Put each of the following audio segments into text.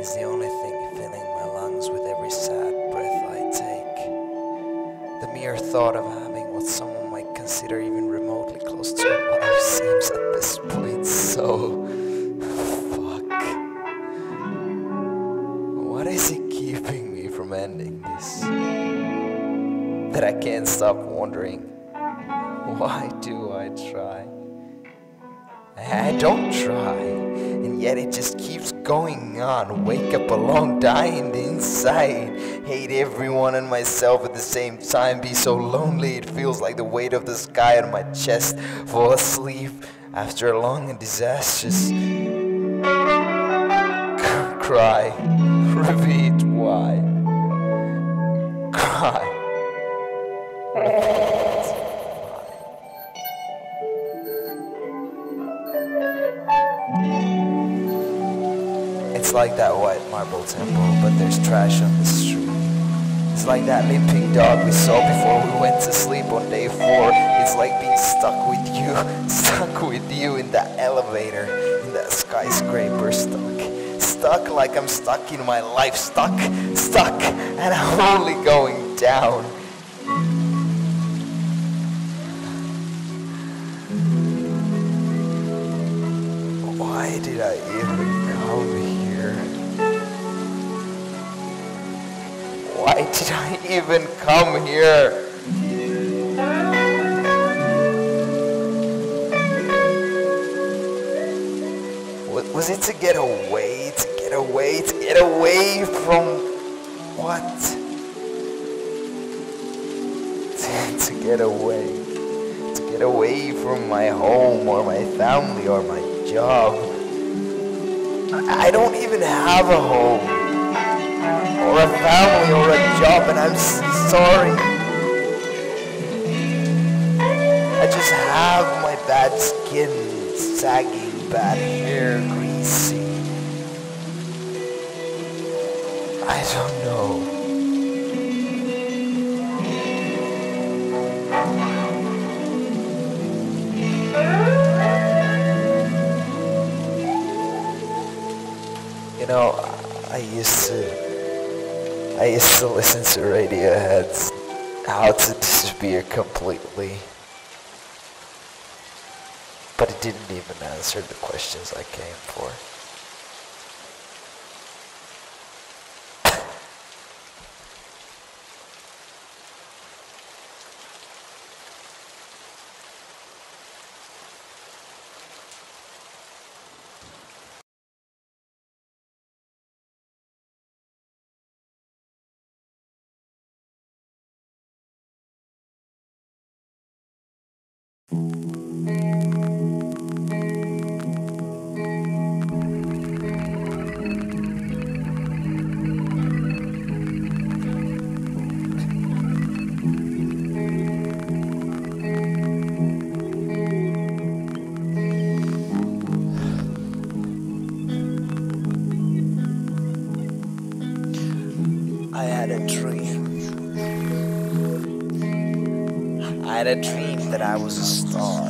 It's the only thing filling my lungs with every sad breath I take. The mere thought of having what someone might consider even remotely close to a life seems at this point so... fuck. What is it keeping me from ending this? That I can't stop wondering. Why do I try? I don't try, and yet it just keeps going on. Wake up alone, die in the inside, hate everyone and myself at the same time, be so lonely it feels like the weight of the sky on my chest, fall asleep after a long and disastrous cry, repeat why, cry, repeat. It's like that white marble temple, but there's trash on the street. It's like that limping dog we saw before we went to sleep on day 4. It's like being stuck with you in that elevator, in that skyscraper, stuck like I'm stuck in my life, stuck, and I'm only going down. Why did I even come here? Why did I even come here? Was it to get away? To get away? To get away from what? To get away. To get away from my home or my family or my job. I don't even have a home, or a family, or a job, and I'm sorry. I just have my bad skin, sagging, bad hair, greasy. I don't know. You know, I used to listen to Radiohead's How to Disappear Completely. But it didn't even answer the questions I came for. I had a dream that I was a star.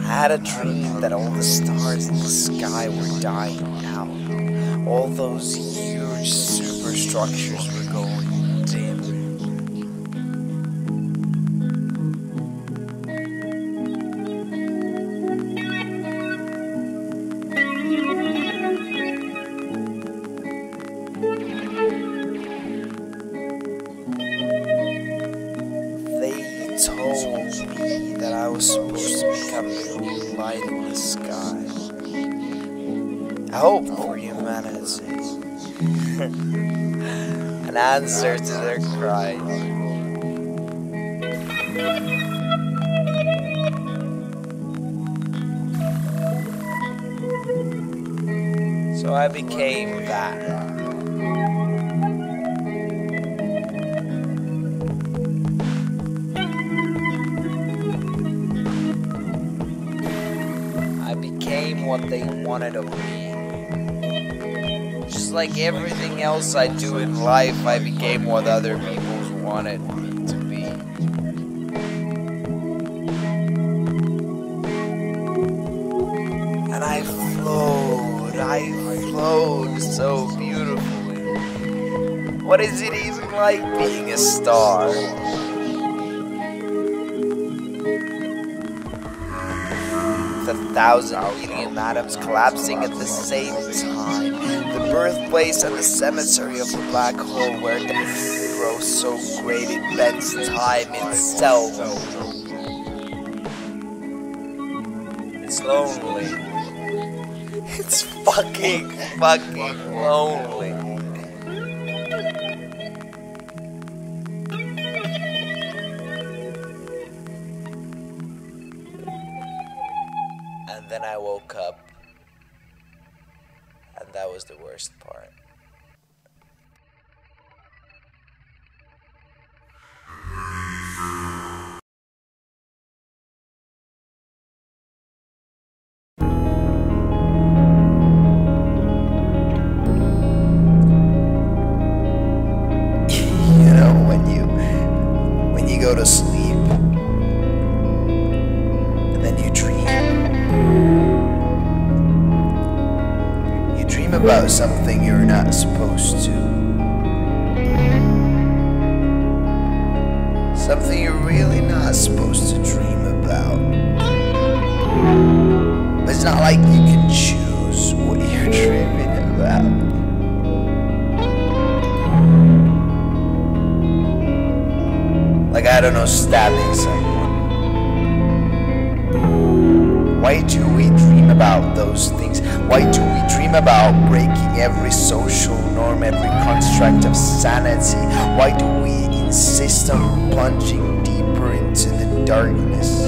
I had a dream that all the stars in the sky were dying out. All those huge superstructures were going dim. Supposed to become the only light in the sky. I hope for humanity. An answer to their cry. So I became that. what they wanted of me. Just like everything else I do in life, I became what other people wanted me to be. And I flowed so beautifully. What is it even like being a star? The 1,000 million atoms collapsing at the same time, the birthplace and the cemetery of the black hole where death grows so great it bends time itself. It's lonely. It's fucking lonely. And then I woke up, and that was the worst part. You know, when you go to sleep, and then you dream about something you're not supposed to. Something you're really not supposed to dream about. But it's not like you can choose what you're dreaming about. Like, I don't know, stabbing someone. Why do we dream about those things? Why do we dream about breaking every social norm, every construct of sanity? Why do we insist on plunging deeper into the darkness?